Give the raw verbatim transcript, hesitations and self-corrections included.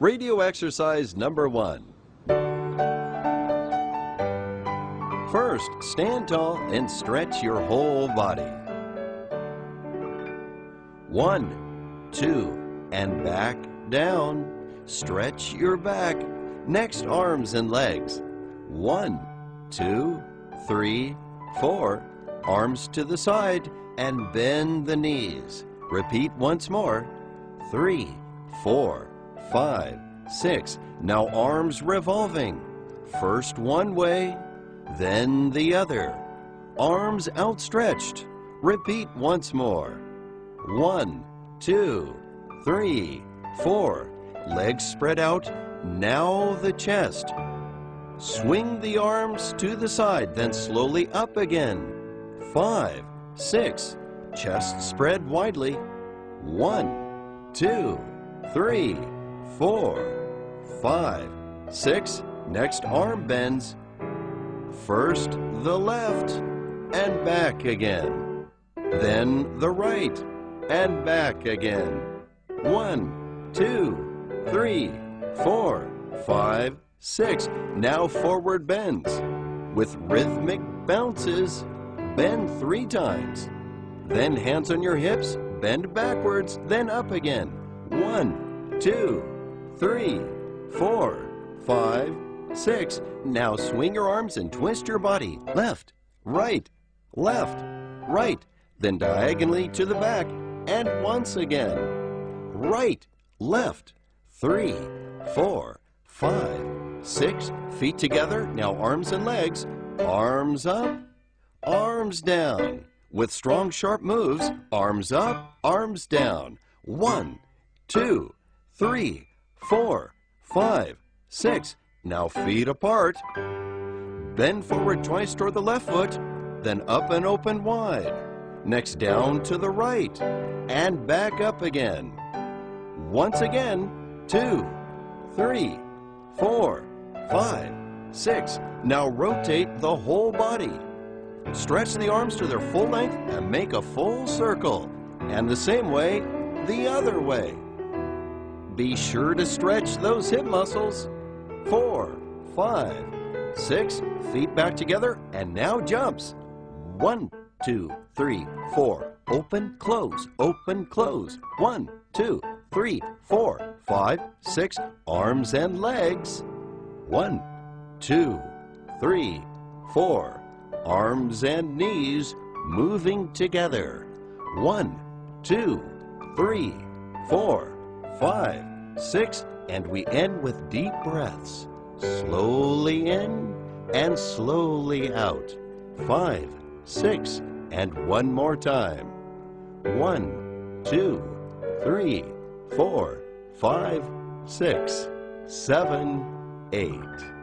Radio exercise number one. First, stand tall and stretch your whole body. One, two, and back down. Stretch your back. Next, arms and legs. One, two, three, four. Arms to the side and bend the knees. Repeat once more. Three, four, five, six. Now arms revolving. First one way, then the other. Arms outstretched. Repeat once more. One, two, three, four. Legs spread out. Now the chest. Swing the arms to the side, then slowly up again. Five, six. Chest spread widely. One, two, three, four, five, six. Next, arm bends. First the left and back again. Then the right and back again. One, two, three, four, five, six. Now forward bends. With rhythmic bounces, bend three times. Then hands on your hips, bend backwards, then up again. One, two, three, four, five, six. Now swing your arms and twist your body. Left, right, left, right. Then diagonally to the back and once again. Right, left, three, four, five, six. Feet together, now arms and legs. Arms up, arms down. With strong, sharp moves, arms up, arms down. One, two, three, four, five, six. Now feet apart. Bend forward twice toward the left foot, then up and open wide. Next, down to the right, and back up again. Once again, two, three, four, five, six. Now rotate the whole body. Stretch the arms to their full length and make a full circle. And the same way, the other way. Be sure to stretch those hip muscles. Four, five, six. Feet back together and now jumps. One, two, three, four. Open, close, open, close. One, two, three, four, five, six. Arms and legs. One, two, three, four. Arms and knees moving together. One, two, three, four, five, six, and we end with deep breaths. Slowly in and slowly out. Five, six, and one more time. One, two, three, four, five, six, seven, eight.